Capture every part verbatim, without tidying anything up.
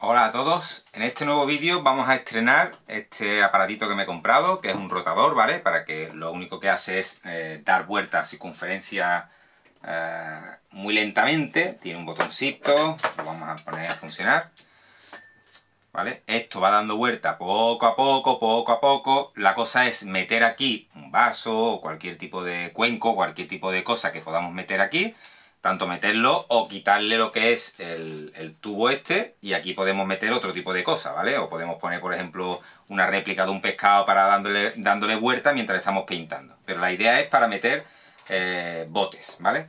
Hola a todos, en este nuevo vídeo vamos a estrenar este aparatito que me he comprado, que es un rotador, ¿vale? Para que lo único que hace es eh, dar vueltas a circunferencia eh, muy lentamente. Tiene un botoncito, lo vamos a poner a funcionar, ¿vale? Esto va dando vuelta poco a poco, poco a poco. La cosa es meter aquí un vaso o cualquier tipo de cuenco, cualquier tipo de cosa que podamos meter aquí. Tanto meterlo o quitarle lo que es el, el tubo este, y aquí podemos meter otro tipo de cosas, ¿vale? O podemos poner, por ejemplo, una réplica de un pescado para dándole, dándole vuelta mientras estamos pintando. Pero la idea es para meter eh, botes, ¿vale?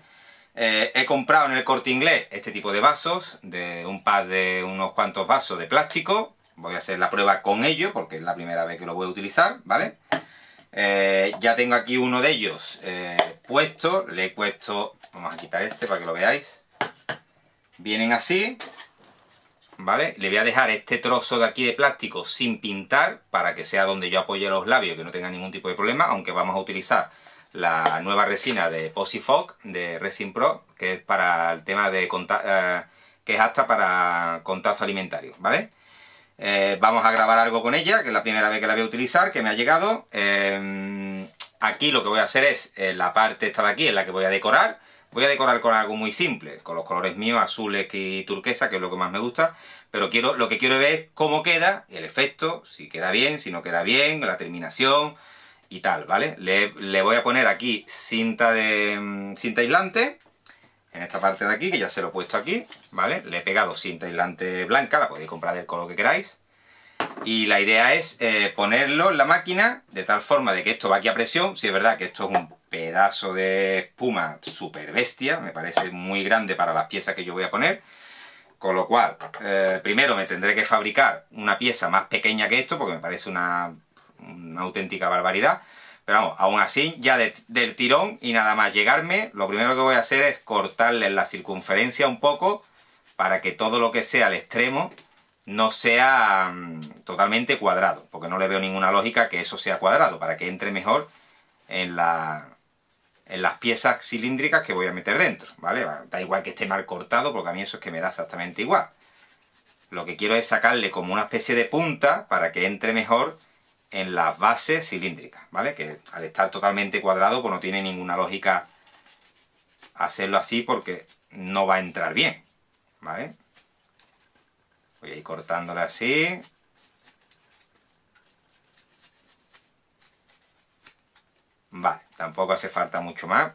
Eh, he comprado en el Corte Inglés este tipo de vasos, de un par de unos cuantos vasos de plástico. Voy a hacer la prueba con ello porque es la primera vez que lo voy a utilizar, ¿vale? Eh, ya tengo aquí uno de ellos eh, puesto, le he puesto... Vamos a quitar este para que lo veáis. Vienen así, ¿vale? Le voy a dejar este trozo de aquí de plástico sin pintar para que sea donde yo apoye los labios, que no tenga ningún tipo de problema, aunque vamos a utilizar la nueva resina de epoxyfood de Resin Pro, que es para el tema de contacto, eh, que es apta para contacto alimentario, ¿vale? Eh, vamos a grabar algo con ella, que es la primera vez que la voy a utilizar, que me ha llegado. Eh, aquí lo que voy a hacer es eh, la parte esta de aquí en la que voy a decorar. Voy a decorar con algo muy simple, con los colores míos, azules y turquesa, que es lo que más me gusta. Pero quiero, lo que quiero ver es cómo queda, el efecto, si queda bien, si no queda bien, la terminación y tal, ¿vale? Le, le voy a poner aquí cinta de cinta aislante, en esta parte de aquí, que ya se lo he puesto aquí, ¿vale? Le he pegado cinta aislante blanca, la podéis comprar del color que queráis. Y la idea es eh, ponerlo en la máquina de tal forma de que esto va aquí a presión. Si es verdad que esto es un pedazo de espuma súper bestia, me parece muy grande para las piezas que yo voy a poner, con lo cual eh, primero me tendré que fabricar una pieza más pequeña que esto porque me parece una, una auténtica barbaridad. Pero vamos, aún así, ya de, del tirón y nada más llegarme, lo primero que voy a hacer es cortarle la circunferencia un poco para que todo lo que sea el extremo no sea mmm, totalmente cuadrado, porque no le veo ninguna lógica que eso sea cuadrado, para que entre mejor en, la, en las piezas cilíndricas que voy a meter dentro, ¿vale? Da igual que esté mal cortado, porque a mí eso es que me da exactamente igual. Lo que quiero es sacarle como una especie de punta para que entre mejor en las bases cilíndricas, ¿vale? Que al estar totalmente cuadrado, pues no tiene ninguna lógica hacerlo así porque no va a entrar bien, ¿vale? Voy a ir cortándole así. Vale, tampoco hace falta mucho más.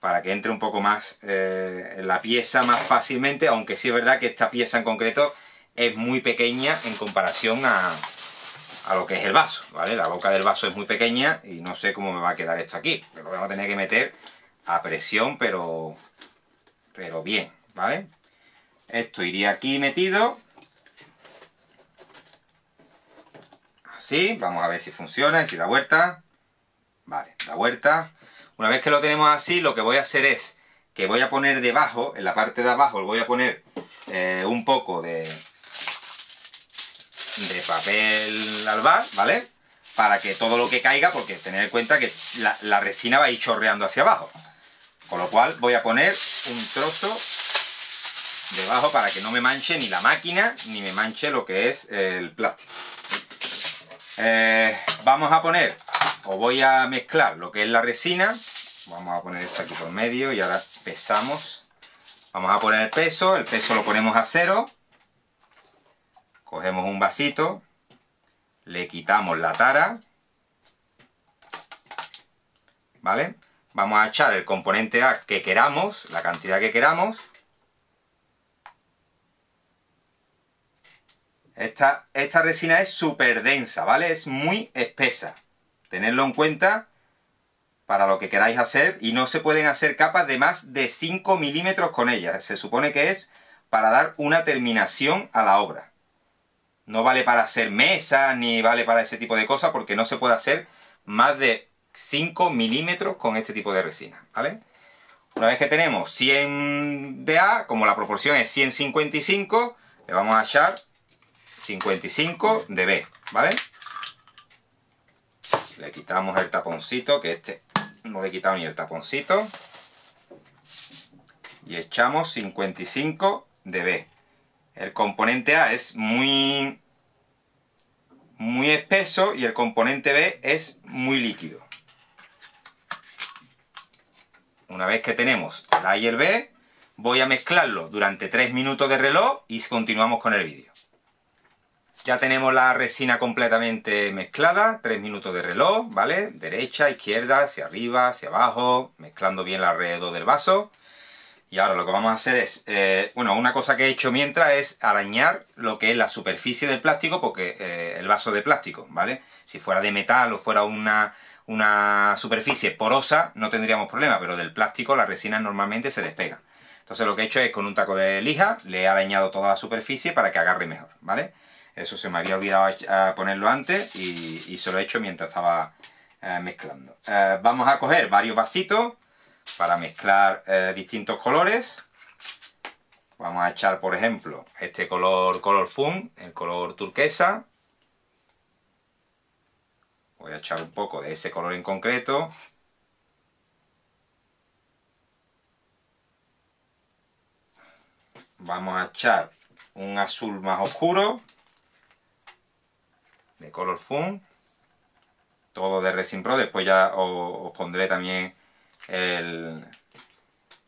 Para que entre un poco más eh, la pieza más fácilmente. Aunque sí es verdad que esta pieza en concreto es muy pequeña en comparación a, a lo que es el vaso, ¿vale? La boca del vaso es muy pequeña y no sé cómo me va a quedar esto aquí. Lo vamos a tener que meter a presión, pero, pero bien, ¿vale? Esto iría aquí metido. Así, vamos a ver si funciona y si da vuelta. Vale, da vuelta. Una vez que lo tenemos así, lo que voy a hacer es que voy a poner debajo, en la parte de abajo, voy a poner eh, un poco de, de papel albal, ¿vale? Para que todo lo que caiga, porque tened en cuenta que la, la resina va a ir chorreando hacia abajo. Con lo cual voy a poner un trozo debajo para que no me manche ni la máquina ni me manche lo que es el plástico. Eh, vamos a poner, o voy a mezclar lo que es la resina. Vamos a poner esto aquí por medio y ahora pesamos. Vamos a poner el peso, el peso lo ponemos a cero. Cogemos un vasito, le quitamos la tara, ¿vale? Vamos a echar el componente A que queramos, la cantidad que queramos. Esta, esta resina es súper densa, ¿vale? Es muy espesa. Tenedlo en cuenta para lo que queráis hacer. Y no se pueden hacer capas de más de cinco milímetros con ella. Se supone que es para dar una terminación a la obra. No vale para hacer mesas ni vale para ese tipo de cosas porque no se puede hacer más de cinco milímetros con este tipo de resina, ¿vale? Una vez que tenemos cien de A, como la proporción es ciento cincuenta y cinco, le vamos a echar cincuenta y cinco de B, ¿vale? Le quitamos el taponcito, que este no le he quitado ni el taponcito. Y echamos cincuenta y cinco de B. El componente A es muy, muy espeso y el componente B es muy líquido. Una vez que tenemos el A y el B, voy a mezclarlo durante tres minutos de reloj y continuamos con el vídeo. Ya tenemos la resina completamente mezclada, tres minutos de reloj, ¿vale? Derecha, izquierda, hacia arriba, hacia abajo, mezclando bien alrededor del vaso. Y ahora lo que vamos a hacer es, eh, bueno, una cosa que he hecho mientras es arañar lo que es la superficie del plástico, porque eh, el vaso de plástico, ¿vale? Si fuera de metal o fuera una, una superficie porosa no tendríamos problema, pero del plástico la resina normalmente se despega. Entonces lo que he hecho es con un taco de lija le he arañado toda la superficie para que agarre mejor, ¿vale? Eso se me había olvidado ponerlo antes y, y se lo he hecho mientras estaba eh, mezclando. Eh, vamos a coger varios vasitos para mezclar eh, distintos colores. Vamos a echar, por ejemplo, este color color fun, el color turquesa. Voy a echar un poco de ese color en concreto. Vamos a echar un azul más oscuro de color fun, todo de Resin Pro. Después ya os, os pondré también el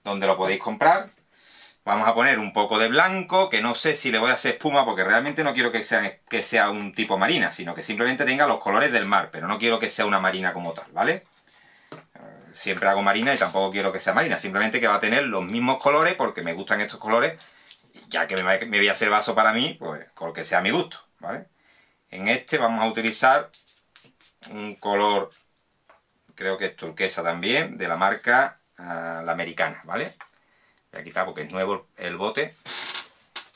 donde lo podéis comprar. Vamos a poner un poco de blanco, que no sé si le voy a hacer espuma, porque realmente no quiero que sea, que sea un tipo marina, sino que simplemente tenga los colores del mar, pero no quiero que sea una marina como tal, ¿vale? Siempre hago marina y tampoco quiero que sea marina, simplemente que va a tener los mismos colores, porque me gustan estos colores, ya que me voy a hacer vaso para mí, pues con lo que sea a mi gusto, ¿vale? En este vamos a utilizar un color, creo que es turquesa también, de la marca uh, La Americana, ¿vale? Voy a quitar porque es nuevo el bote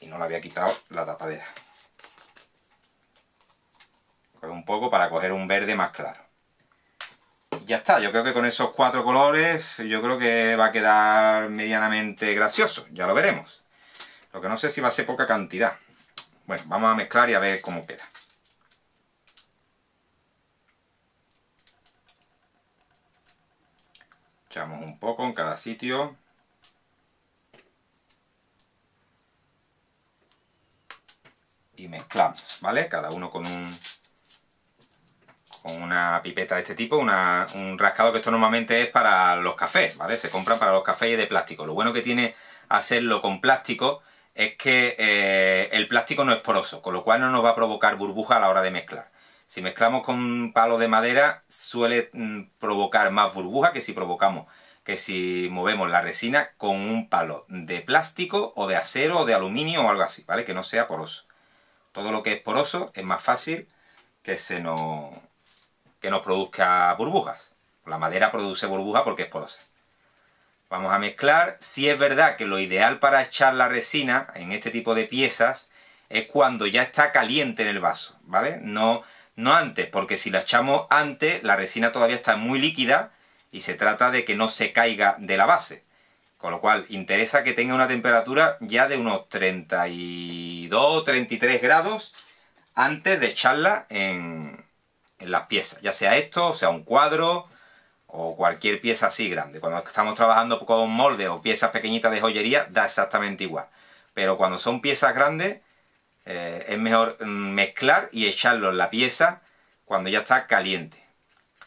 y no le había quitado la tapadera. Coge un poco para coger un verde más claro. Y ya está, yo creo que con esos cuatro colores yo creo que va a quedar medianamente gracioso, ya lo veremos. Lo que no sé si va a ser poca cantidad. Bueno, vamos a mezclar y a ver cómo queda. Echamos un poco en cada sitio. Y mezclamos, ¿vale? Cada uno con un con una pipeta de este tipo, una, un rascado, que esto normalmente es para los cafés, ¿vale? Se compran para los cafés y de plástico. Lo bueno que tiene hacerlo con plástico es que eh, el plástico no es poroso, con lo cual no nos va a provocar burbuja a la hora de mezclar. Si mezclamos con palos de madera suele provocar más burbuja que si provocamos, que si movemos la resina con un palo de plástico o de acero o de aluminio o algo así, ¿vale? Que no sea poroso. Todo lo que es poroso es más fácil que se nos, que nos produzca burbujas. La madera produce burbujas porque es porosa. Vamos a mezclar. Sí es verdad que lo ideal para echar la resina en este tipo de piezas es cuando ya está caliente en el vaso, ¿vale? No... No antes, porque si la echamos antes, la resina todavía está muy líquida y se trata de que no se caiga de la base. Con lo cual, interesa que tenga una temperatura ya de unos treinta y dos, treinta y tres grados antes de echarla en, en las piezas. Ya sea esto, o sea un cuadro, o cualquier pieza así grande. Cuando estamos trabajando con moldes o piezas pequeñitas de joyería, da exactamente igual. Pero cuando son piezas grandes... Eh, es mejor mezclar y echarlo en la pieza cuando ya está caliente.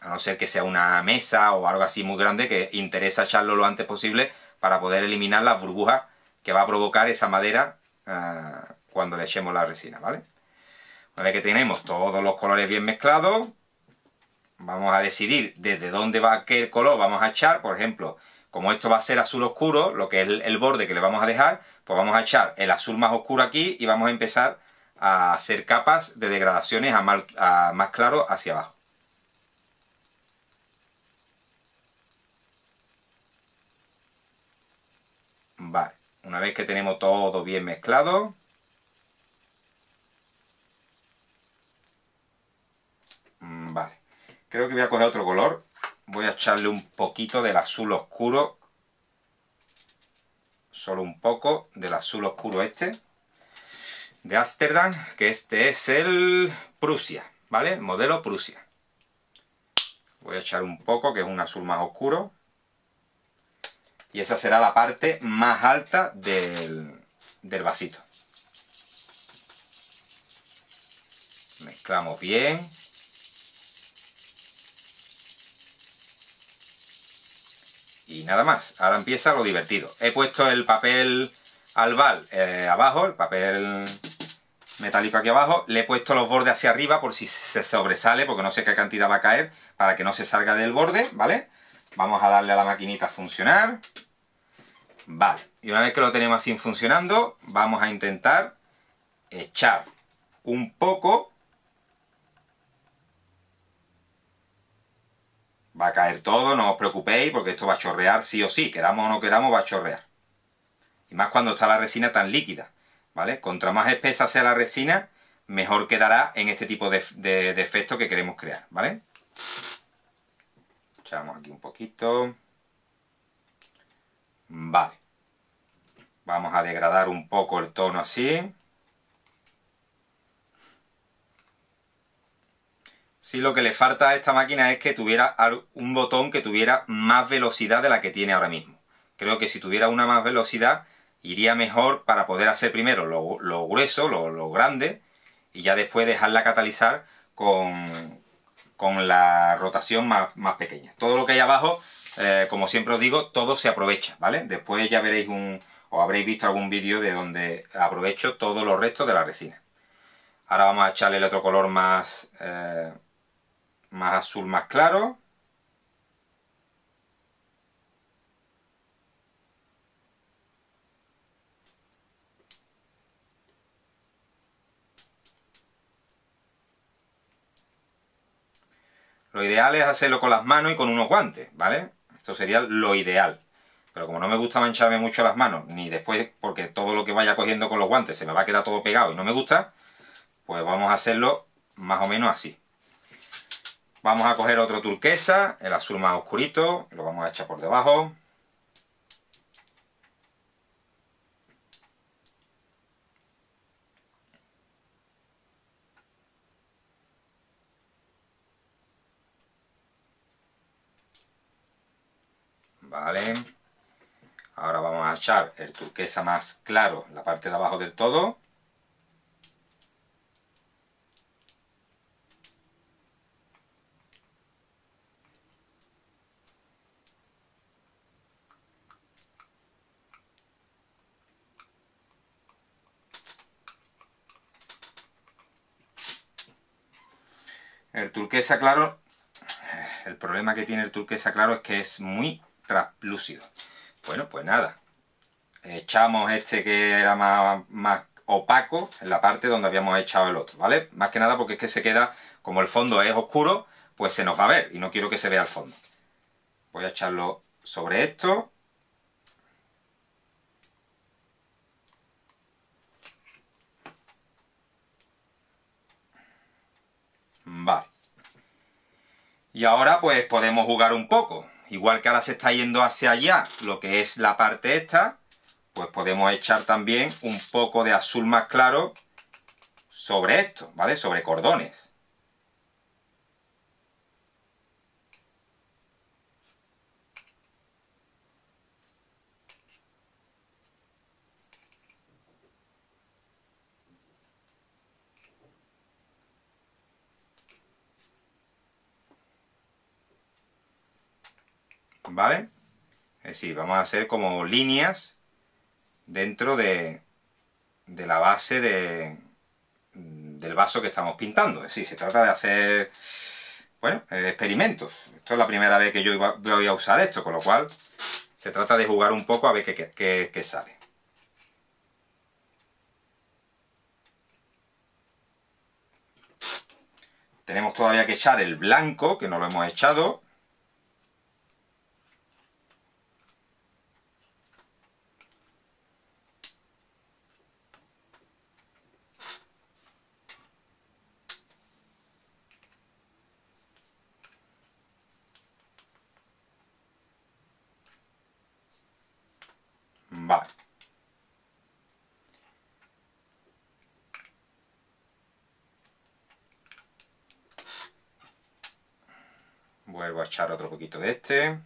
A no ser que sea una mesa o algo así muy grande, que interesa echarlo lo antes posible para poder eliminar las burbujas que va a provocar esa madera eh, cuando le echemos la resina, ¿vale? Una vez que tenemos todos los colores bien mezclados, vamos a decidir desde dónde va qué color vamos a echar. Por ejemplo, como esto va a ser azul oscuro, lo que es el, el borde que le vamos a dejar, pues vamos a echar el azul más oscuro aquí y vamos a empezar a hacer capas de degradaciones a más, a más claro hacia abajo. Vale, una vez que tenemos todo bien mezclado, vale, creo que voy a coger otro color. Voy a echarle un poquito del azul oscuro, solo un poco del azul oscuro este, de Ámsterdam, que este es el Prusia, ¿vale? Modelo Prusia. Voy a echar un poco, que es un azul más oscuro. Y esa será la parte más alta del, del vasito. Mezclamos bien. Y nada más, ahora empieza lo divertido. He puesto el papel albal eh, abajo, el papel metálico aquí abajo. Le he puesto los bordes hacia arriba por si se sobresale, porque no sé qué cantidad va a caer, para que no se salga del borde, ¿vale? Vamos a darle a la maquinita a funcionar. Vale, y una vez que lo tenemos así funcionando, vamos a intentar echar un poco. Va a caer todo, no os preocupéis, porque esto va a chorrear sí o sí, queramos o no queramos, va a chorrear. Y más cuando está la resina tan líquida, ¿vale? Contra más espesa sea la resina, mejor quedará en este tipo de, de, de efecto que queremos crear, ¿vale? Echamos aquí un poquito. Vale. Vamos a degradar un poco el tono así. Sí, lo que le falta a esta máquina es que tuviera un botón que tuviera más velocidad de la que tiene ahora mismo. Creo que si tuviera una más velocidad iría mejor para poder hacer primero lo, lo grueso, lo, lo grande, y ya después dejarla catalizar con, con la rotación más, más pequeña. Todo lo que hay abajo, eh, como siempre os digo, todo se aprovecha, ¿vale? Después ya veréis un, o habréis visto algún vídeo de donde aprovecho todos los restos de la resina. Ahora vamos a echarle el otro color más... Eh, más azul, más claro. Lo ideal es hacerlo con las manos y con unos guantes, ¿vale? Esto sería lo ideal. Pero como no me gusta mancharme mucho las manos, ni después, porque todo lo que vaya cogiendo con los guantes se me va a quedar todo pegado y no me gusta, pues vamos a hacerlo más o menos así. Vamos a coger otro turquesa, el azul más oscurito, lo vamos a echar por debajo. Vale. Ahora vamos a echar el turquesa más claro en la parte de abajo del todo. El turquesa claro, el problema que tiene el turquesa claro es que es muy translúcido. Bueno, pues nada, echamos este que era más, más opaco en la parte donde habíamos echado el otro, ¿vale? Más que nada porque es que se queda, como el fondo es oscuro, pues se nos va a ver y no quiero que se vea el fondo. Voy a echarlo sobre esto. Vale. Y ahora pues podemos jugar un poco. Igual que ahora se está yendo hacia allá lo que es la parte esta, pues podemos echar también un poco de azul más claro sobre esto, ¿vale? Sobre cordones. ¿Vale? Es decir, vamos a hacer como líneas dentro de, de la base de, del vaso que estamos pintando. Es decir, se trata de hacer, bueno, experimentos. Esto es la primera vez que yo iba, voy a usar esto, con lo cual se trata de jugar un poco a ver qué, qué, qué, qué sale. Tenemos todavía que echar el blanco, que no lo hemos echado. Vale. Vuelvo a echar otro poquito de este.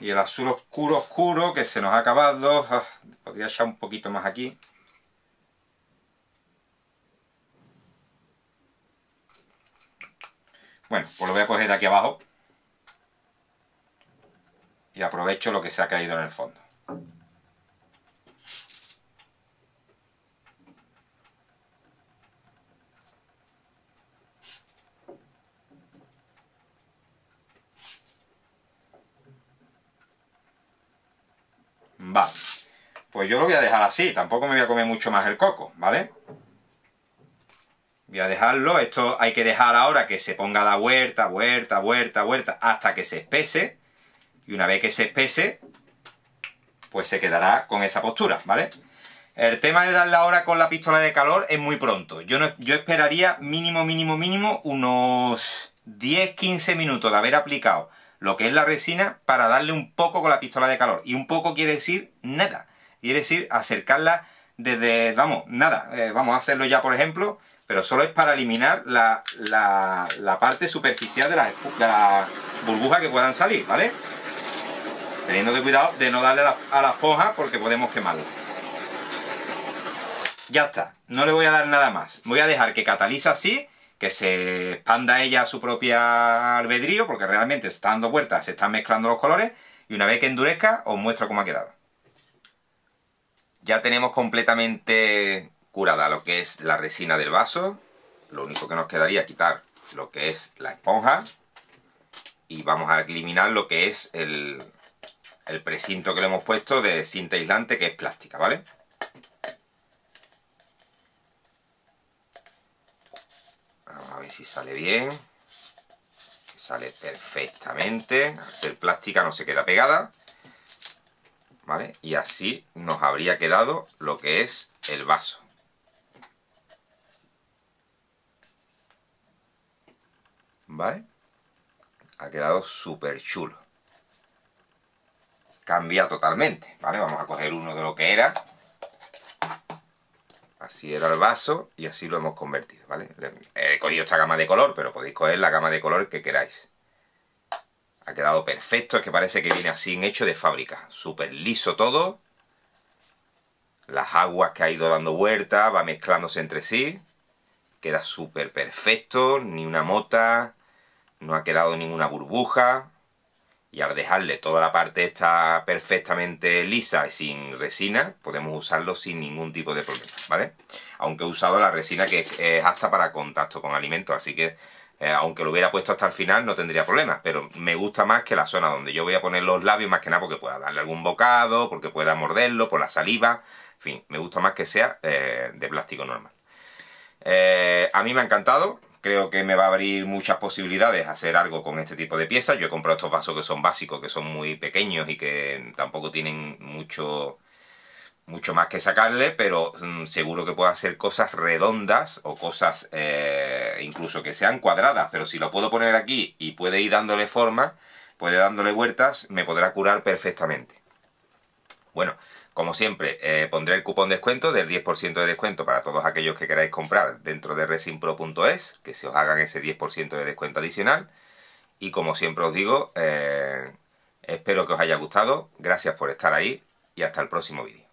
Y el azul oscuro, oscuro, que se nos ha acabado. Ah, podría echar un poquito más aquí. Bueno, pues lo voy a coger de aquí abajo y aprovecho lo que se ha caído en el fondo. Vale, pues yo lo voy a dejar así, tampoco me voy a comer mucho más el coco, ¿vale? Voy a dejarlo, esto hay que dejar ahora que se ponga a dar vuelta, vuelta, vuelta, vuelta, hasta que se espese. Y una vez que se espese, pues se quedará con esa postura, ¿vale? El tema de darle ahora con la pistola de calor es muy pronto. Yo, no, yo esperaría mínimo, mínimo, mínimo unos diez a quince minutos de haber aplicado lo que es la resina para darle un poco con la pistola de calor. Y un poco quiere decir nada. Quiere decir acercarla desde, vamos, nada. Eh, vamos a hacerlo ya, por ejemplo, pero solo es para eliminar la, la, la parte superficial de las la burbujas que puedan salir, ¿vale? Teniendo de cuidado de no darle a la esponja porque podemos quemarla. Ya está, no le voy a dar nada más. Voy a dejar que cataliza así, que se expanda ella a su propio albedrío, porque realmente se está dando vueltas, se están mezclando los colores, y una vez que endurezca os muestro cómo ha quedado. Ya tenemos completamente curada lo que es la resina del vaso. Lo único que nos quedaría es quitar lo que es la esponja y vamos a eliminar lo que es el... el precinto que le hemos puesto de cinta aislante, que es plástica, ¿vale? Vamos a ver si sale bien. Sale perfectamente. Al ser plástica no se queda pegada, ¿vale? Y así nos habría quedado lo que es el vaso. ¿Vale? Ha quedado súper chulo. Cambia totalmente, ¿vale? Vamos a coger uno de lo que era. Así era el vaso y así lo hemos convertido, ¿vale? He cogido esta gama de color, pero podéis coger la gama de color que queráis. Ha quedado perfecto, es que parece que viene así hecho de fábrica. Súper liso todo. Las aguas que ha ido dando vueltas, va mezclándose entre sí. Queda súper perfecto, ni una mota, no ha quedado ninguna burbuja. Y al dejarle toda la parte esta perfectamente lisa y sin resina, podemos usarlo sin ningún tipo de problema, ¿vale? Aunque he usado la resina que es apta para contacto con alimentos, así que eh, aunque lo hubiera puesto hasta el final no tendría problemas, pero me gusta más que la zona donde yo voy a poner los labios, más que nada porque pueda darle algún bocado, porque pueda morderlo, por la saliva, en fin, me gusta más que sea eh, de plástico normal. Eh, a mí me ha encantado. Creo que me va a abrir muchas posibilidades hacer algo con este tipo de piezas. Yo he comprado estos vasos que son básicos, que son muy pequeños y que tampoco tienen mucho, mucho más que sacarle, pero mm, seguro que puedo hacer cosas redondas o cosas eh, incluso que sean cuadradas. Pero si lo puedo poner aquí y puede ir dándole forma, puede dándole vueltas, me podrá curar perfectamente. Bueno, como siempre, eh, pondré el cupón descuento del diez por ciento de descuento para todos aquellos que queráis comprar dentro de resin pro punto es, que se os hagan ese diez por ciento de descuento adicional. Y como siempre os digo, eh, espero que os haya gustado, gracias por estar ahí y hasta el próximo vídeo.